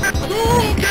Hadouken!